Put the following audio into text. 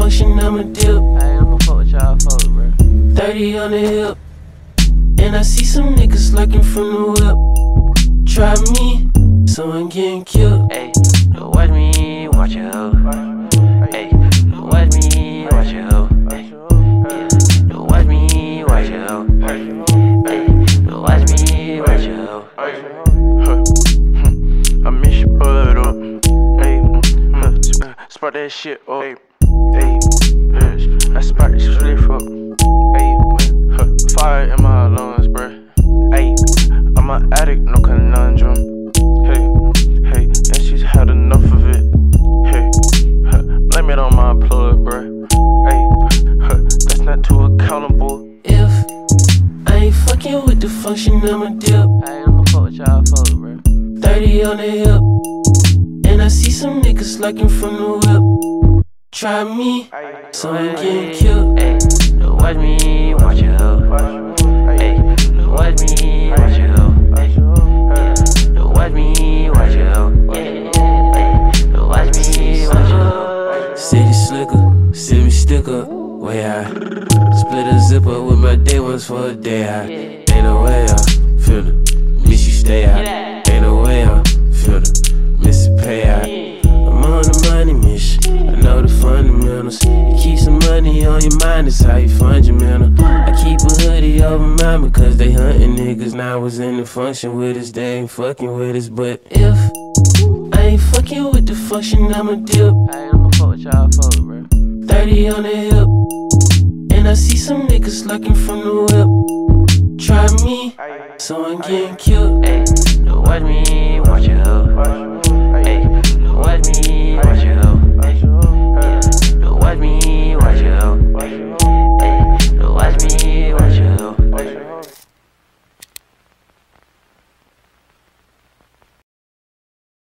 function, I'ma dip. Hey, I'ma fuck with y'all folks, bro. 30 on the hip. And I see some niggas lurking from the whip. Try me, someone getting killed. Hey, don't watch me, watch your hoe. Hey, don't watch me, watch your hoe. Hey, don't watch me, watch your hoe. Hey, don't watch me, watch your hoe. I miss your blood up. Hey, spark that shit up. Hey, I spark this shit up. Hey, fire in my lungs, bruh. Hey, I'm an addict, no conundrum. Hey, and she's had enough of it. Hey, blame it on my plug, bruh. Hey, that's not too accountable. If I ain't fucking with the function, I'ma dip. Hey, I'ma fuck with y'all folks, bruh. 30 on the hip, and I see some niggas lurking from the whip. Try me, someone getting killed. Ay, don't watch me, watch your hoe. Ay, don't watch me, watch your hoe. Ay, don't watch me, watch your hoe. Ay, don't watch me, watch your hoe. City slicker, city sticker, way high. Split a zipper with my day ones for a day high. Ain't no way I feel it, miss you stay high. On your mind, that's how you fund your mental. I keep a hoodie over mine because they hunting niggas. Now I was in the function with us, they ain't fucking with us. But if I ain't fucking with the function, I'ma dip. Hey, I'ma fuck with y'all folks, bro. 30 on the hip, and I see some niggas lurking from the whip. Try me, someone getting killed. Hey, don't watch me.